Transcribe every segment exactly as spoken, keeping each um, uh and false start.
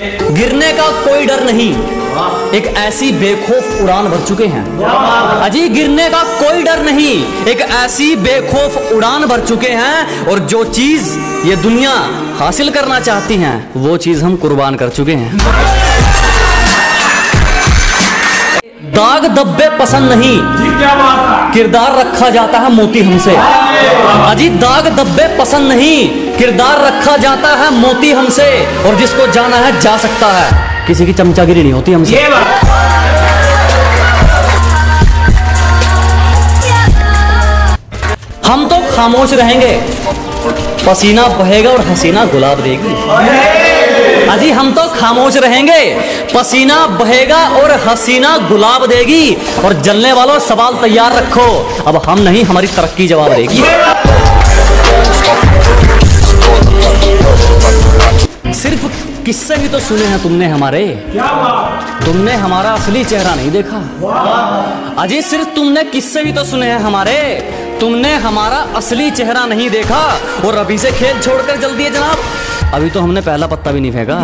गिरने का कोई डर नहीं, एक ऐसी बेखौफ उड़ान भर चुके हैं। अजी गिरने का कोई डर नहीं, एक ऐसी बेखौफ उड़ान भर चुके हैं, और जो चीज ये दुनिया हासिल करना चाहती है वो चीज हम कुर्बान कर चुके हैं। दाग धब्बे पसंद नहीं, किरदार रखा जाता है मोती हमसे। अजी दाग धब्बे पसंद नहीं, किरदार रखा जाता है मोती हमसे, और जिसको जाना है जा सकता है, किसी की चमचागिरी नहीं होती हमसे। हम तो खामोश रहेंगे, पसीना बहेगा और हसीना गुलाब देगी। अजी हम तो खामोश रहेंगे, पसीना बहेगा और हसीना गुलाब देगी, और जलने वालों सवाल तैयार रखो, अब हम नहीं हमारी तरक्की जवाब देगी। सिर्फ किस्से भी तो सुने हैं तुमने हमारे, तुमने हमारा असली चेहरा नहीं देखा। अजी सिर्फ तुमने किस्से भी तो सुने हैं हमारे, तुमने हमारा असली चेहरा नहीं देखा। और अभी से खेल छोड़कर जल्दी है जनाब, अभी तो हमने पहला पत्ता भी नहीं फेंका।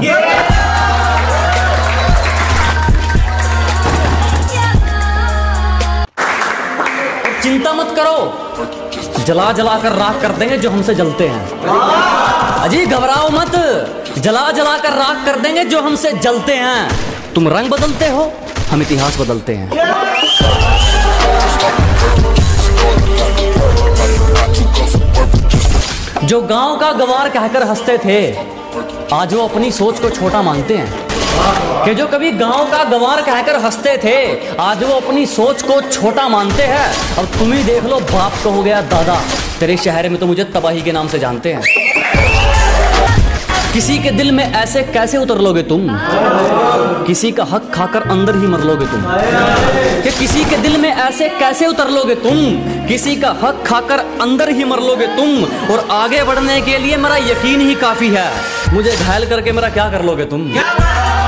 चिंता मत करो, जला जला कर राख कर देंगे जो हमसे जलते हैं। अजी घबराओ मत, जला जला कर राख कर देंगे जो हमसे जलते हैं। तुम रंग बदलते हो, हम इतिहास बदलते हैं। जो गांव का गंवार कहकर हंसते थे, आज वो अपनी सोच को छोटा मानते हैं। कि जो कभी गांव का गंवार कहकर हंसते थे, आज वो अपनी सोच को छोटा मानते हैं। अब तुम ही देख लो, बाप तो हो गया दादा, तेरे शहर में तो मुझे तबाही के नाम से जानते हैं। किसी के दिल में ऐसे कैसे उतर लोगे तुम, किसी का हक खाकर अंदर ही मर लोगे तुम। कि किसी के दिल में ऐसे कैसे उतर लोगे तुम, किसी का हक खाकर अंदर ही मर लोगे तुम। और आगे बढ़ने के लिए मेरा यकीन ही काफी है, मुझे घायल करके मेरा क्या कर लोगे तुम।